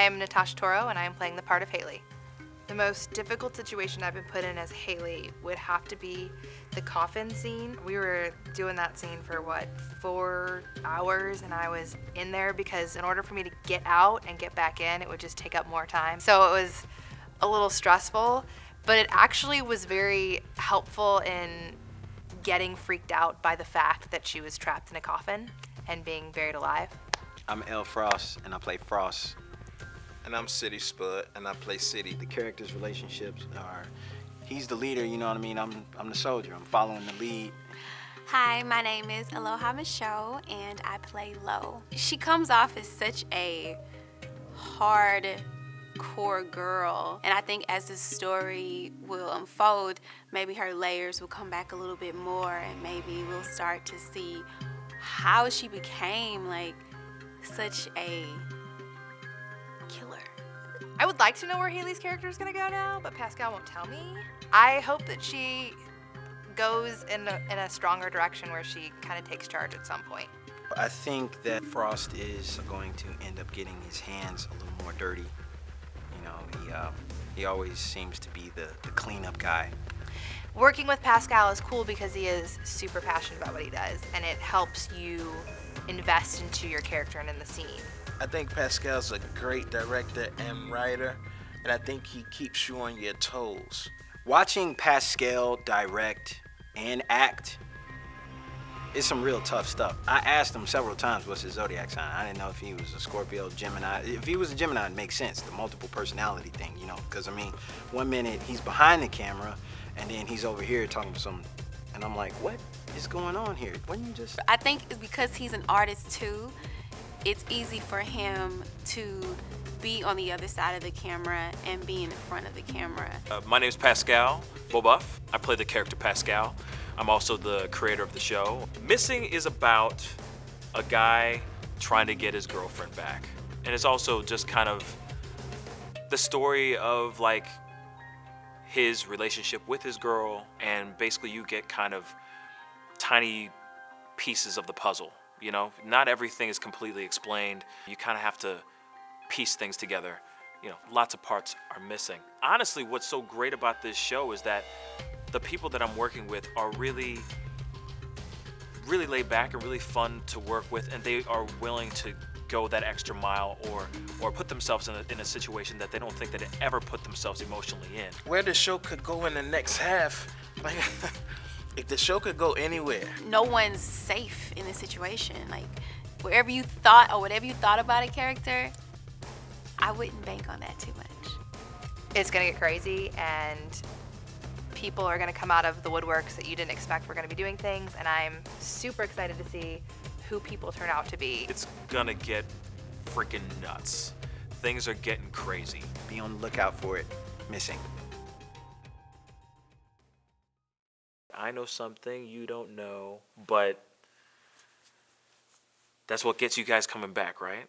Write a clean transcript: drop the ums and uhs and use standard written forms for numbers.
I am Natasha Toro, and I am playing the part of Haley. The most difficult situation I've been put in as Haley would have to be the coffin scene. We were doing that scene for, what, 4 hours, and I was in there because in order for me to get out and get back in, it would just take up more time. So it was a little stressful, but it actually was very helpful in getting freaked out by the fact that she was trapped in a coffin and being buried alive. I'm L Frost, and I play Frost. And I'm City Spud, and I play City. The characters' relationships are, he's the leader, you know what I mean? I'm the soldier, I'm following the lead. Hi, my name is Aloha Mi'sho, and I play Lo. She comes off as such a hardcore girl, and I think as the story will unfold, maybe her layers will come back a little bit more, and maybe we'll start to see how she became like such a killer. I would like to know where Haley's character is going to go now, but Pascal won't tell me. I hope that she goes in a stronger direction where she kind of takes charge at some point. I think that Frost is going to end up getting his hands a little more dirty. You know, he always seems to be the cleanup guy. Working with Pascal is cool because he is super passionate about what he does, and it helps you invest into your character and in the scene. I think Pascal's a great director and writer, and I think he keeps you on your toes. Watching Pascal direct and act is some real tough stuff. I asked him several times what's his zodiac sign. I didn't know if he was a Scorpio, Gemini. If he was a Gemini, it makes sense, the multiple personality thing, you know, because I mean, one minute he's behind the camera, and then he's over here talking to some, and I'm like, what is going on here? Wouldn't you just... I think it's because he's an artist too, it's easy for him to be on the other side of the camera and be in front of the camera. My name is Pascal Beauboeuf. I play the character Pascal. I'm also the creator of the show. Missing is about a guy trying to get his girlfriend back. And it's also just kind of the story of like his relationship with his girl, and basically you get kind of tiny pieces of the puzzle. You know, not everything is completely explained. You kind of have to piece things together. You know, lots of parts are missing. Honestly, what's so great about this show is that the people that I'm working with are really laid back and really fun to work with, and they are willing to go that extra mile or put themselves in a situation that they don't think that they ever put themselves emotionally in. Where the show could go in the next half, like, if the show could go anywhere. No one's safe in this situation. Like, wherever you thought or whatever you thought about a character, I wouldn't bank on that too much. It's gonna get crazy, and people are gonna come out of the woodworks that you didn't expect were gonna be doing things, and I'm super excited to see who people turn out to be. It's gonna get freaking nuts. Things are getting crazy. Be on the lookout for it. Missing. I know something you don't know, but that's what gets you guys coming back, right?